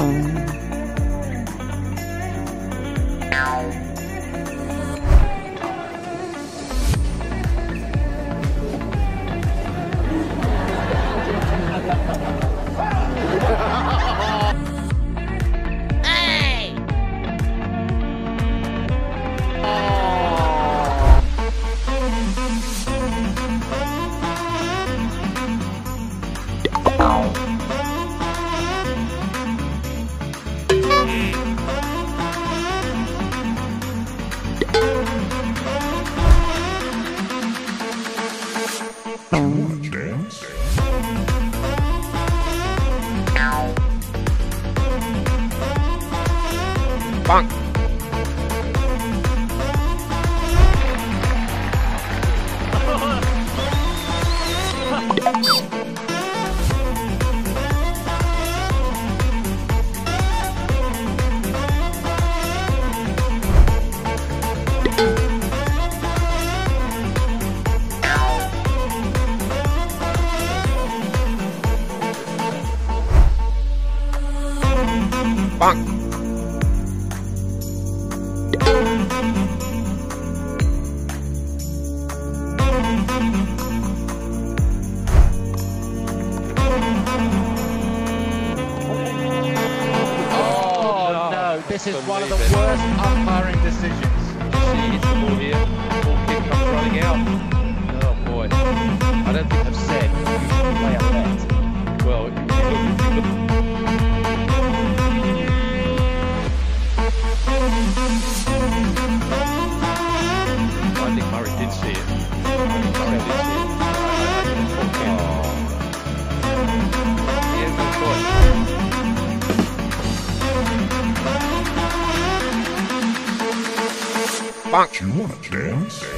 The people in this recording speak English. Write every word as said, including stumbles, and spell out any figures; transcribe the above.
Bonk. Bonk. This is one of the worst umpiring decisions. See, it's the ball here. The ball kick comes running out. Oh boy. I don't think I've said you should play a bet. Well, you look. I think Murray did see it. I think Murray did see it. Oh. Yeah, good point. Bonk. You wanna dance?